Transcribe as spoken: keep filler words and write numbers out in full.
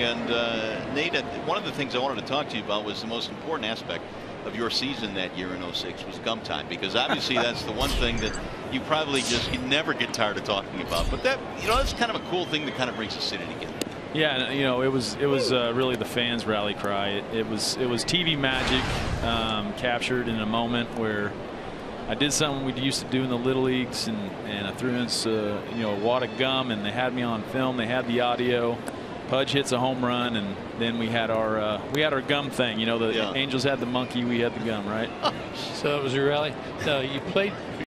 And uh, Nate, one of the things I wanted to talk to you about was the most important aspect of your season that year in oh six was gum time, because obviously that's the one thing that you probably just you never get tired of talking about. But that, you know, that's kind of a cool thing that kind of brings the city together. Yeah, you know, it was it was uh, really the fans' rally cry. It, it was it was T V magic um, captured in a moment where I did something we used to do in the little leagues, and and I threw in uh, you know a wad of gum, and they had me on film. They had the audio. Pudge hits a home run, and then we had our uh, we had our gum thing. You know, the yeah. Angels had the monkey, we had the gum, right? So it was your rally. No, you played.